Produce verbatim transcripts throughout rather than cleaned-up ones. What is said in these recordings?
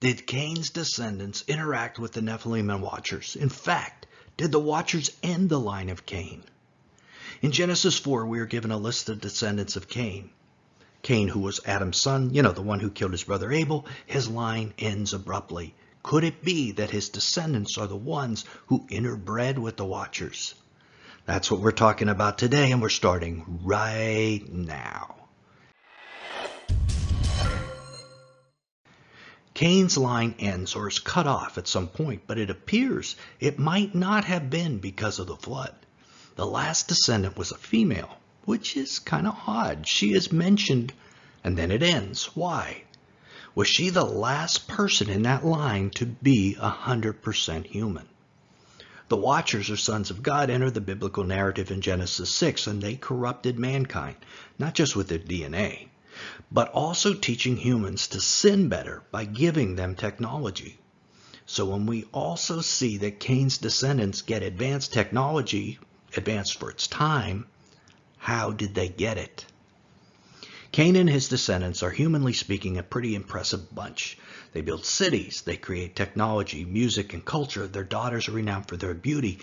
Did Cain's descendants interact with the Nephilim and Watchers? In fact, did the Watchers end the line of Cain? In Genesis four, we are given a list of descendants of Cain. Cain, who was Adam's son, you know, the one who killed his brother Abel, his line ends abruptly. Could it be that his descendants are the ones who interbred with the Watchers? That's what we're talking about today, and we're starting right now. Cain's line ends or is cut off at some point, but it appears it might not have been because of the flood. The last descendant was a female, which is kind of odd. She is mentioned, and then it ends. Why? Was she the last person in that line to be one hundred percent human? The Watchers or sons of God enter the biblical narrative in Genesis six, and they corrupted mankind, not just with their D N A, but also teaching humans to sin better by giving them technology. So when we also see that Cain's descendants get advanced technology, advanced for its time, how did they get it? Cain and his descendants are, humanly speaking, a pretty impressive bunch. They build cities, they create technology, music, and culture. Their daughters are renowned for their beauty.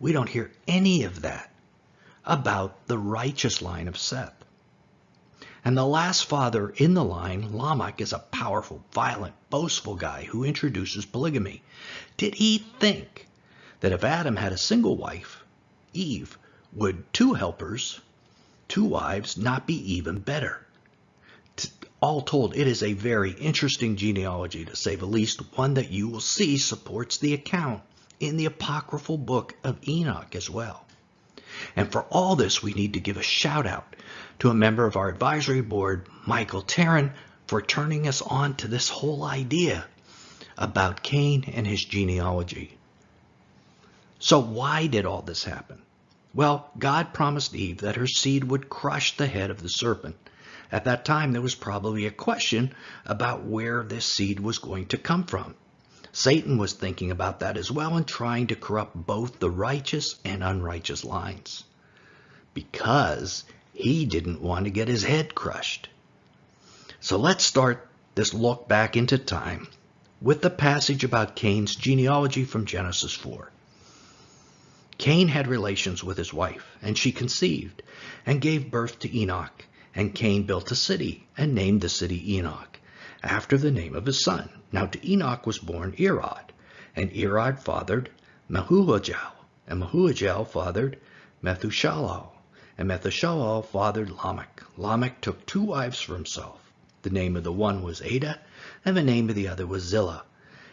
We don't hear any of that about the righteous line of Seth. And the last father in the line, Lamech, is a powerful, violent, boastful guy who introduces polygamy. Did he think that if Adam had a single wife, Eve, would two helpers, two wives, not be even better? All told, it is a very interesting genealogy, to say the least, one that you will see supports the account in the apocryphal book of Enoch as well. And for all this, we need to give a shout out to a member of our advisory board, Michael Tarrin, for turning us on to this whole idea about Cain and his genealogy. So why did all this happen? Well, God promised Eve that her seed would crush the head of the serpent. At that time, there was probably a question about where this seed was going to come from. Satan was thinking about that as well and trying to corrupt both the righteous and unrighteous lines, because he didn't want to get his head crushed. So let's start this look back into time with the passage about Cain's genealogy from Genesis four. Cain had relations with his wife, and she conceived and gave birth to Enoch. And Cain built a city and named the city Enoch, after the name of his son. Now to Enoch was born Irad, and Irad fathered Mahujael, and Mahujael fathered Methushael, and Methushael fathered Lamech. Lamech took two wives for himself. The name of the one was Ada, and the name of the other was Zillah.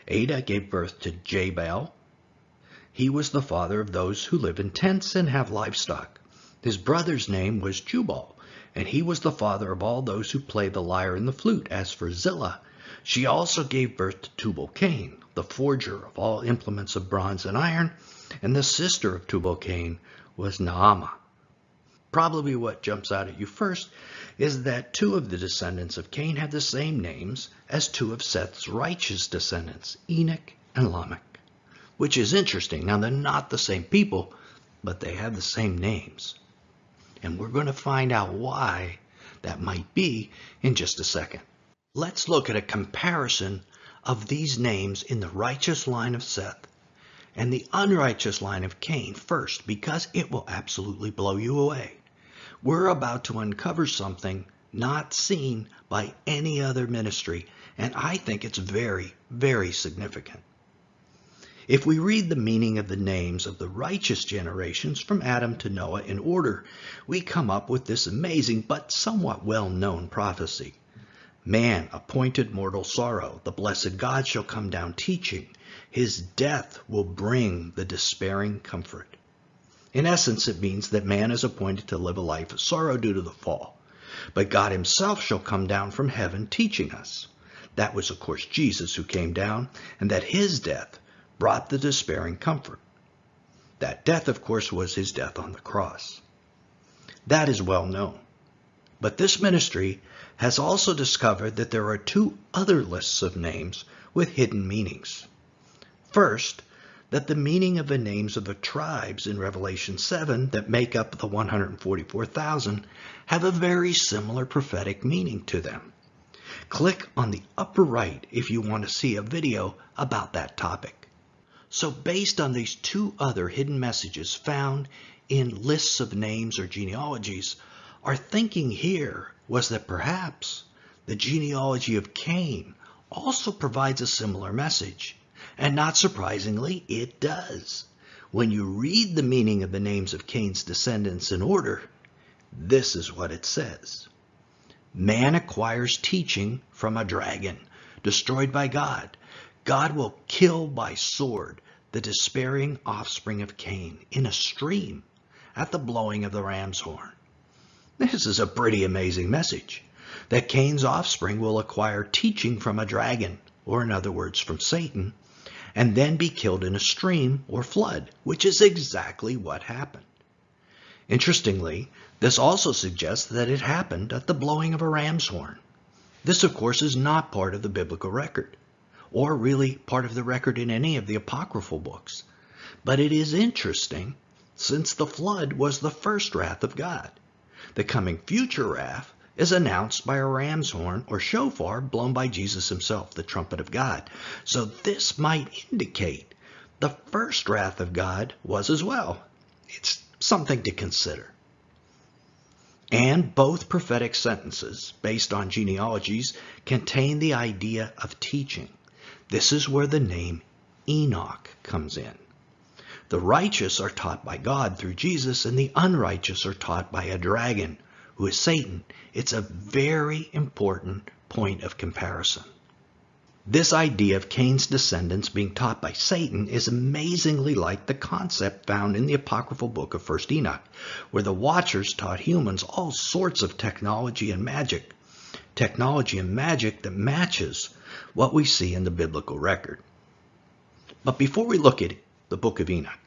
Ada gave birth to Jabal. He was the father of those who live in tents and have livestock. His brother's name was Jubal, and he was the father of all those who play the lyre and the flute. As for Zillah, she also gave birth to Tubal-Cain, the forger of all implements of bronze and iron, and the sister of Tubal-Cain was Naamah. Probably what jumps out at you first is that two of the descendants of Cain have the same names as two of Seth's righteous descendants, Enoch and Lamech, which is interesting. Now, they're not the same people, but they have the same names. And we're going to find out why that might be in just a second. Let's look at a comparison of these names in the righteous line of Seth and the unrighteous line of Cain first, because it will absolutely blow you away. We're about to uncover something not seen by any other ministry, and I think it's very, very significant. If we read the meaning of the names of the righteous generations from Adam to Noah in order, we come up with this amazing but somewhat well-known prophecy. Man, appointed mortal sorrow, the blessed God shall come down teaching. His death will bring the despairing comfort. In essence, it means that man is appointed to live a life of sorrow due to the fall, but God himself shall come down from heaven teaching us. That was, of course, Jesus who came down, and that his death brought the despairing comfort. That death, of course, was his death on the cross. That is well known. But this ministry has also discovered that there are two other lists of names with hidden meanings. First, that the meaning of the names of the tribes in Revelation seven that make up the one hundred forty-four thousand have a very similar prophetic meaning to them. Click on the upper right if you want to see a video about that topic. So based on these two other hidden messages found in lists of names or genealogies, our thinking here was that perhaps the genealogy of Cain also provides a similar message. And not surprisingly, it does. When you read the meaning of the names of Cain's descendants in order, this is what it says. Man acquires teaching from a dragon, destroyed by God. God will kill by sword the despairing offspring of Cain in a stream at the blowing of the ram's horn. This is a pretty amazing message, that Cain's offspring will acquire teaching from a dragon, or in other words, from Satan, and then be killed in a stream or flood, which is exactly what happened. Interestingly, this also suggests that it happened at the blowing of a ram's horn. This, of course, is not part of the biblical record, or really part of the record in any of the apocryphal books. But it is interesting, since the flood was the first wrath of God. The coming future wrath is announced by a ram's horn or shofar blown by Jesus himself, the trumpet of God. So this might indicate the first wrath of God was as well. It's something to consider. And both prophetic sentences based on genealogies contain the idea of teaching. This is where the name Enoch comes in. The righteous are taught by God through Jesus, and the unrighteous are taught by a dragon, who is Satan. It's a very important point of comparison. This idea of Cain's descendants being taught by Satan is amazingly like the concept found in the apocryphal book of First Enoch, where the Watchers taught humans all sorts of technology and magic, technology and magic that matches what we see in the biblical record. But before we look at the Book of Enoch,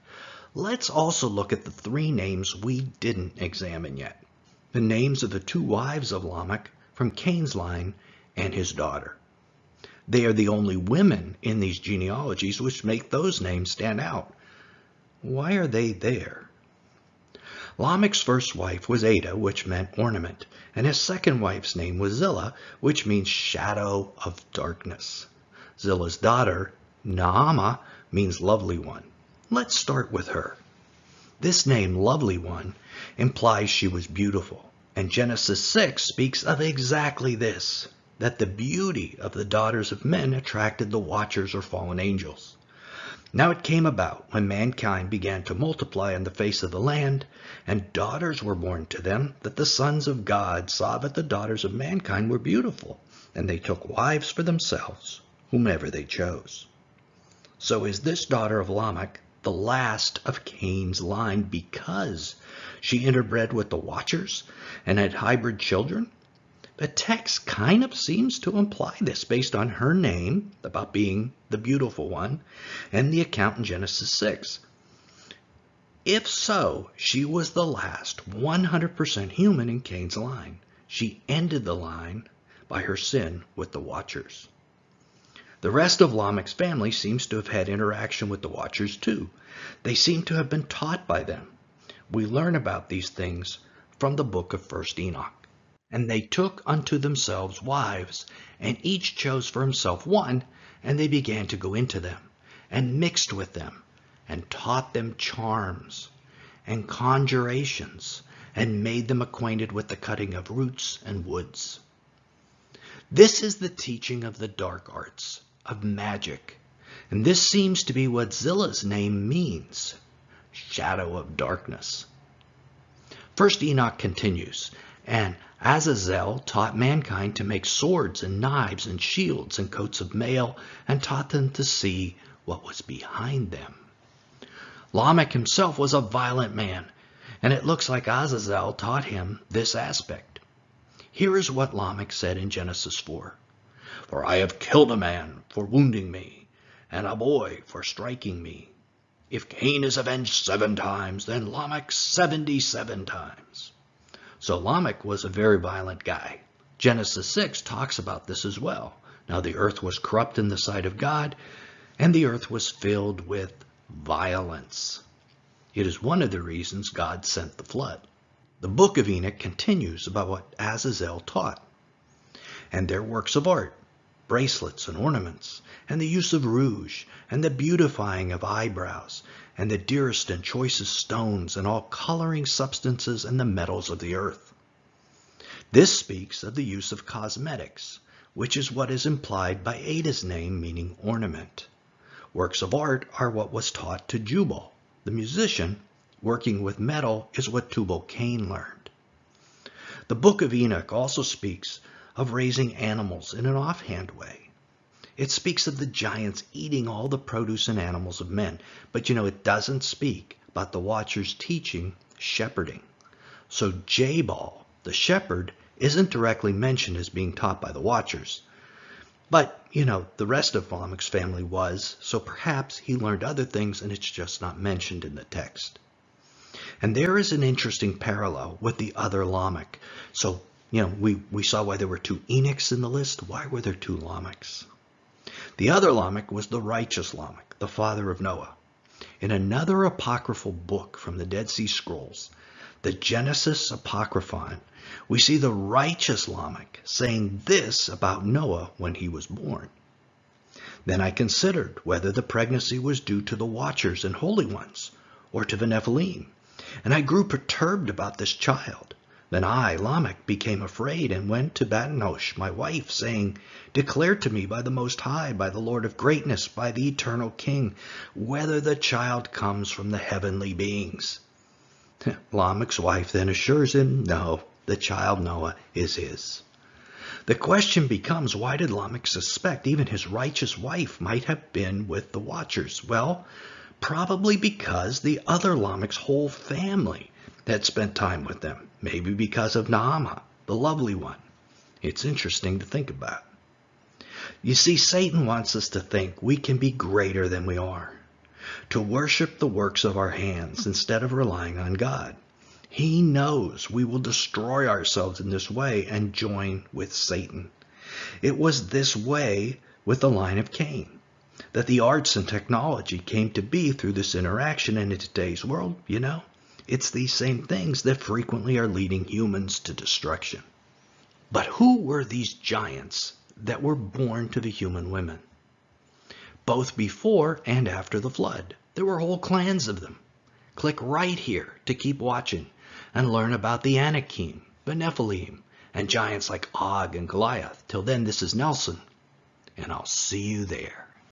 let's also look at the three names we didn't examine yet, the names of the two wives of Lamech from Cain's line and his daughter. They are the only women in these genealogies, which make those names stand out. Why are they there? Lamech's first wife was Ada, which meant ornament, and his second wife's name was Zillah, which means shadow of darkness. Zillah's daughter, Naamah, means lovely one. Let's start with her. This name, lovely one, implies she was beautiful, and Genesis six speaks of exactly this, that the beauty of the daughters of men attracted the Watchers or fallen angels. Now it came about when mankind began to multiply on the face of the land, and daughters were born to them, that the sons of God saw that the daughters of mankind were beautiful, and they took wives for themselves, whomever they chose. So is this daughter of Lamech the last of Cain's line because she interbred with the Watchers and had hybrid children? The text kind of seems to imply this based on her name, about being the beautiful one, and the account in Genesis six. If so, she was the last one hundred percent human in Cain's line. She ended the line by her sin with the Watchers. The rest of Lamech's family seems to have had interaction with the Watchers too. They seem to have been taught by them. We learn about these things from the book of First Enoch. And they took unto themselves wives, and each chose for himself one, and they began to go into them, and mixed with them, and taught them charms, and conjurations, and made them acquainted with the cutting of roots and woods. This is the teaching of the dark arts, of magic, and this seems to be what Zillah's name means, shadow of darkness. First Enoch continues, and Azazel taught mankind to make swords and knives and shields and coats of mail, and taught them to see what was behind them. Lamech himself was a violent man, and it looks like Azazel taught him this aspect. Here is what Lamech said in Genesis four. For I have killed a man for wounding me, and a boy for striking me. If Cain is avenged seven times, then Lamech seventy-seven times. So Lamech was a very violent guy. Genesis six talks about this as well. Now the earth was corrupt in the sight of God, and the earth was filled with violence. It is one of the reasons God sent the flood. The book of Enoch continues about what Azazel taught. and their works of art, bracelets and ornaments, and the use of rouge, and the beautifying of eyebrows, and the dearest and choicest stones, and all coloring substances, and the metals of the earth. This speaks of the use of cosmetics, which is what is implied by Ada's name, meaning ornament. Works of art are what was taught to Jubal, the musician. Working with metal is what Tubal-Cain learned. The Book of Enoch also speaks of raising animals in an offhand way. It speaks of the giants eating all the produce and animals of men, but you know it doesn't speak about the Watchers teaching shepherding. So Jabal, the shepherd, isn't directly mentioned as being taught by the Watchers. But, you know, the rest of Lamech's family was, so perhaps he learned other things and it's just not mentioned in the text. And there is an interesting parallel with the other Lamech. So, you know, we, we saw why there were two Enochs in the list. Why were there two Lamechs? The other Lamech was the righteous Lamech, the father of Noah. In another apocryphal book from the Dead Sea Scrolls, the Genesis Apocryphon, we see the righteous Lamech saying this about Noah when he was born. Then I considered whether the pregnancy was due to the Watchers and Holy Ones, or to the Nephilim, and I grew perturbed about this child. Then I, Lamech, became afraid and went to Batanosh, my wife, saying, Declare to me by the Most High, by the Lord of Greatness, by the Eternal King, whether the child comes from the heavenly beings. Lamech's wife then assures him, no, the child Noah is his. The question becomes, why did Lamech suspect even his righteous wife might have been with the Watchers? Well, probably because the other Lamech's whole family had spent time with them. Maybe because of Naamah, the lovely one. It's interesting to think about. You see, Satan wants us to think we can be greater than we are, to worship the works of our hands instead of relying on God. He knows we will destroy ourselves in this way and join with Satan. It was this way with the line of Cain, that the arts and technology came to be through this interaction, and in today's world, you know, it's these same things that frequently are leading humans to destruction. But who were these giants that were born to the human women? Both before and after the flood, there were whole clans of them. Click right here to keep watching and learn about the Anakim, the Nephilim, and giants like Og and Goliath. Till then, this is Nelson, and I'll see you there.